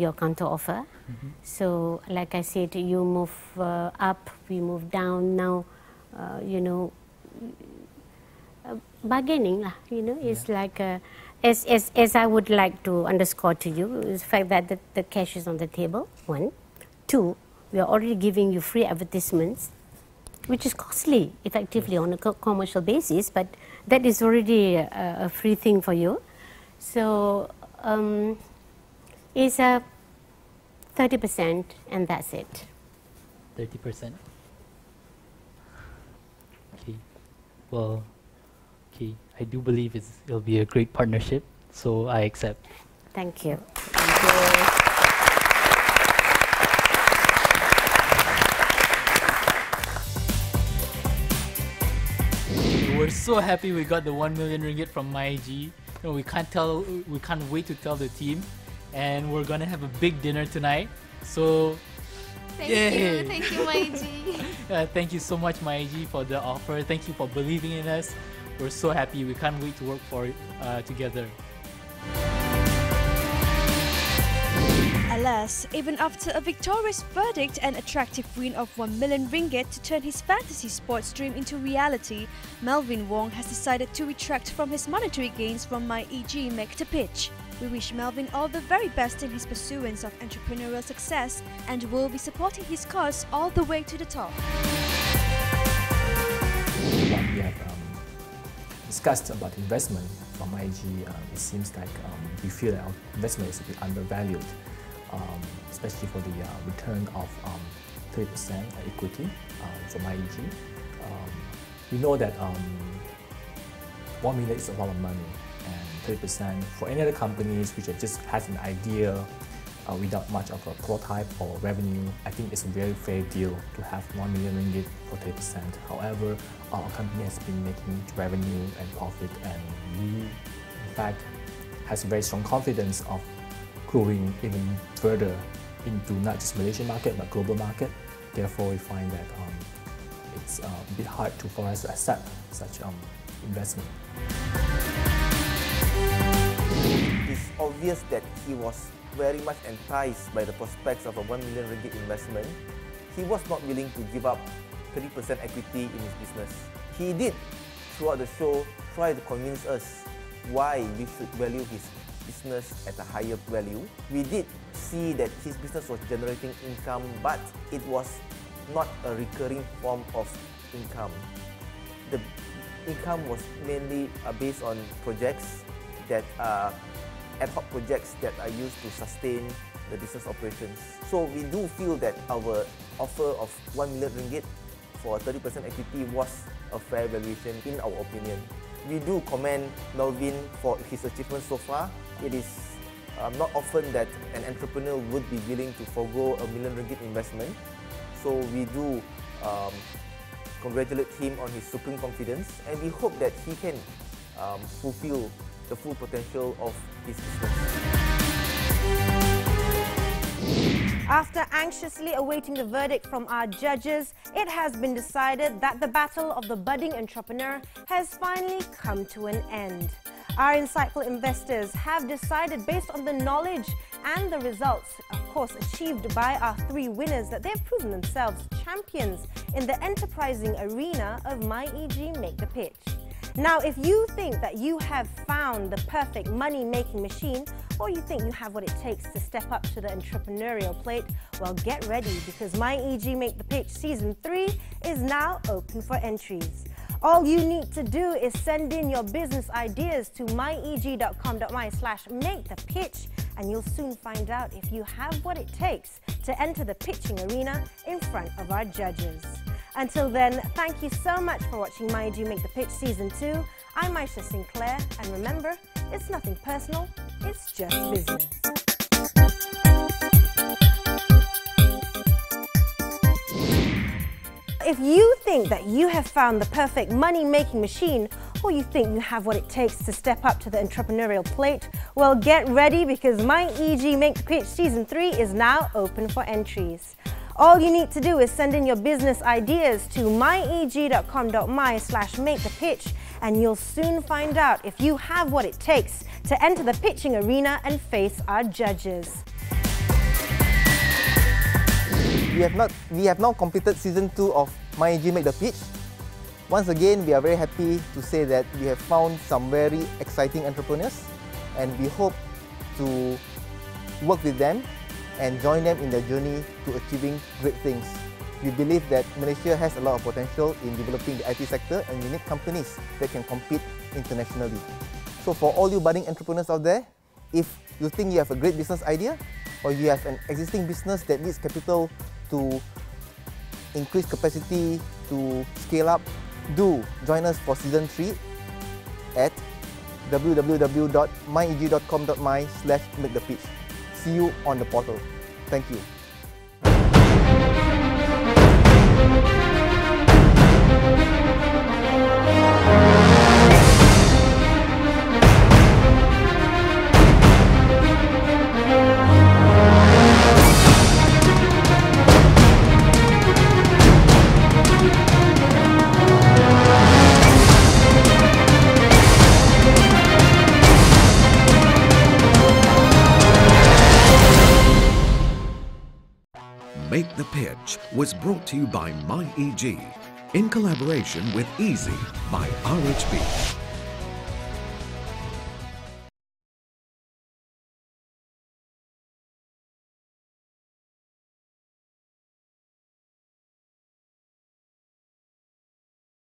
your counter offer. Mm-hmm. So like I said, you move up, we move down. Now bargaining, it's like as I would like to underscore to you is the fact that the cash is on the table. 1, 2, we are already giving you free advertisements, which is costly effectively on a commercial basis, but that is already a free thing for you. So it's a 30% and that's it. 30%? Okay. Well, okay. I do believe it'll be a great partnership, so I accept. Thank you. Thank you. We're so happy we got the 1 million ringgit from MyEG. No, we can't wait to tell the team, and we're gonna have a big dinner tonight. So, yay. Thank you, MyEG. Thank you so much, MyEG, for the offer. Thank you for believing in us. We're so happy. We can't wait to work for it together. Alas, even after a victorious verdict and attractive win of 1 million ringgit to turn his fantasy sports dream into reality, Melvin Wong has decided to retract from his monetary gains from MyEG Make the Pitch. We wish Melvin all the very best in his pursuance of entrepreneurial success and will be supporting his cause all the way to the top. What we have discussed about investment from MyEG, it seems like we feel that our investment is a bit undervalued. Especially for the return of 3% equity for MyEG. We know that 1 million is a lot of money, and 3% for any other companies which just has an idea without much of a prototype or revenue, I think it's a very fair deal to have 1 million ringgit for 3%. However, our company has been making revenue and profit, and we, in fact, has very strong confidence of growing even further into not just Malaysian market but global market. Therefore, we find that it's a bit hard for us to accept such investment. It's obvious that he was very much enticed by the prospects of a 1 million ringgit investment. He was not willing to give up 30% equity in his business. He did, throughout the show, try to convince us why we should value his business at a higher value. We did see that his business was generating income, but it was not a recurring form of income. The income was mainly based on projects that are ad hoc projects that are used to sustain the business operations. So we do feel that our offer of 1 million ringgit for 30% equity was a fair valuation in our opinion. We do commend Melvin for his achievements so far. It is not often that an entrepreneur would be willing to forgo a million ringgit investment. So we do congratulate him on his supreme confidence, and we hope that he can fulfill the full potential of his business. After anxiously awaiting the verdict from our judges, it has been decided that the battle of the budding entrepreneur has finally come to an end. Our insightful investors have decided, based on the knowledge and the results, of course, achieved by our three winners, that they've proven themselves champions in the enterprising arena of MyEG Make the Pitch. Now, if you think that you have found the perfect money-making machine, or you think you have what it takes to step up to the entrepreneurial plate, well, get ready, because MyEG Make the Pitch Season 3 is now open for entries. All you need to do is send in your business ideas to myeg.com.my/makethepitch, and you'll soon find out if you have what it takes to enter the pitching arena in front of our judges. Until then, thank you so much for watching MyEG Make the Pitch Season 2. I'm Aisha Sinclair, and remember, it's nothing personal, it's just business. If you think that you have found the perfect money-making machine, or you think you have what it takes to step up to the entrepreneurial plate, well, get ready, because MyEG Make the Pitch Season 3 is now open for entries. All you need to do is send in your business ideas to myeg.com.my/makethepitch, and you'll soon find out if you have what it takes to enter the pitching arena and face our judges. We have now completed season 2 of MyEG Make the Pitch. Once again, we are very happy to say that we have found some very exciting entrepreneurs, and we hope to work with them and join them in their journey to achieving great things. We believe that Malaysia has a lot of potential in developing the IT sector, and we need companies that can compete internationally. So for all you budding entrepreneurs out there, if you think you have a great business idea, or you have an existing business that needs capital to increase capacity, to scale up, do join us for season 3 at www.myeg.com.my/makethepitch. See you on the portal. Thank you. Make the Pitch was brought to you by MyEG in collaboration with Easy by RHB.